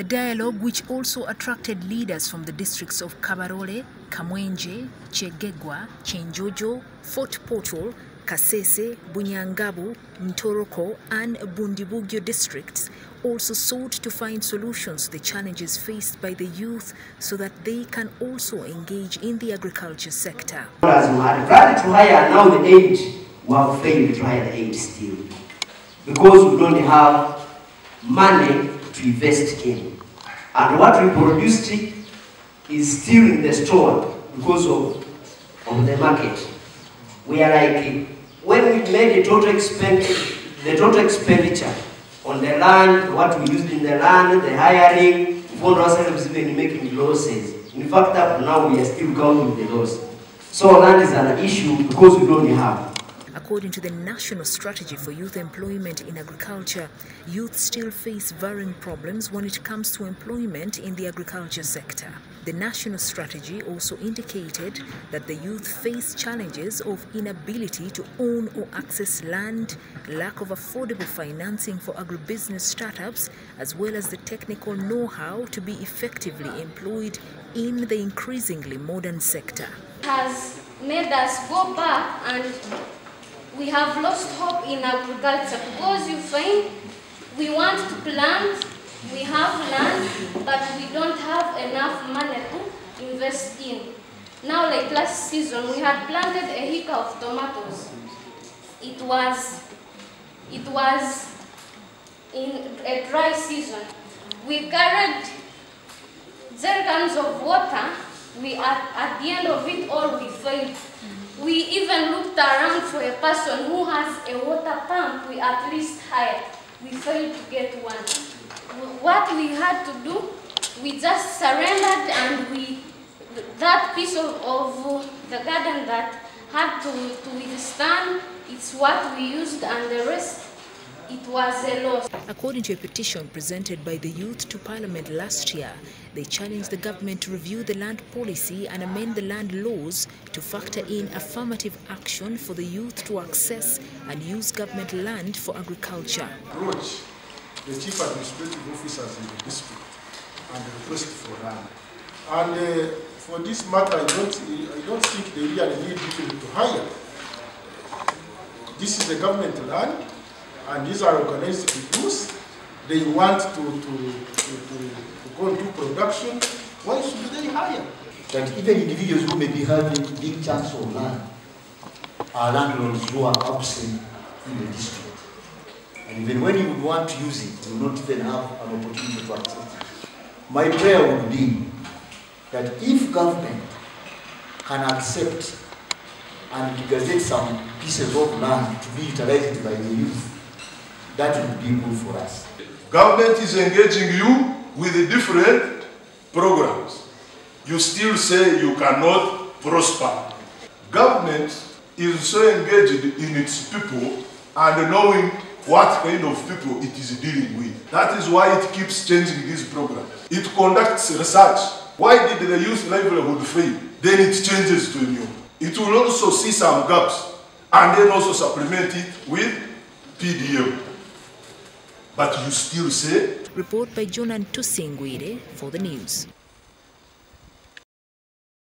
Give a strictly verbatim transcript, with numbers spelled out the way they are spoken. The dialogue, which also attracted leaders from the districts of Kabarole, Kamwenje, Chegegwa, Chenjojo, Fort Portal, Kasese, Bunyangabu, Ntoroko and Bundibugyo districts, also sought to find solutions to the challenges faced by the youth so that they can also engage in the agriculture sector. As we had tried to hire now the age, we have failed to hire the age still because we don't have money to invest in. And what we produced is still in the store because of, of the market. We are like, when we made the total, expend the total expenditure on the land, what we used in the land, the hiring, we found ourselves even making losses. In fact, up to now we are still counting the loss. So land is an issue because we don't have. According to the National Strategy for Youth Employment in Agriculture, youth still face varying problems when it comes to employment in the agriculture sector. The National Strategy also indicated that the youth face challenges of inability to own or access land, lack of affordable financing for agribusiness startups, as well as the technical know-how to be effectively employed in the increasingly modern sector. It has made us go back and we have lost hope in agriculture because you find we want to plant, we have land, but we don't have enough money to invest in. Now, like last season, we had planted a hectare of tomatoes. It was, it was in a dry season. We carried jerrycans of water. We at, at the end of it all, we failed. We even looked around for a person who has a water pump we at least hired. We failed to get one. What we had to do, we just surrendered and we, that piece of, of the garden that had to, to withstand, it's what we used and the rest, it was a loss. According to a petition presented by the youth to Parliament last year, they challenged the government to review the land policy and amend the land laws to factor in affirmative action for the youth to access and use government land for agriculture. Approach the chief administrative officers in the district and the request for land. And uh, for this matter, I don't, I don't think they really need people to hire. This is the government land. And these are organized groups. They want to, to, to, to, to go into production. Why should they hire? That even individuals who may be having big chunks of land are landlords who are absent in the district. And even when you would want to use it, you will not even have an opportunity to access it. My prayer would be that if government can accept and gazette some pieces of land to be utilized by the youth, that would be good for us. Government is engaging you with different programs. You still say you cannot prosper. Government is so engaged in its people and knowing what kind of people it is dealing with. That is why it keeps changing these programs. It conducts research. Why did the youth livelihood fail? Then it changes to new. It will also see some gaps and then also supplement it with P D M. But you still say? Report by Jonan Tusingwire for the news.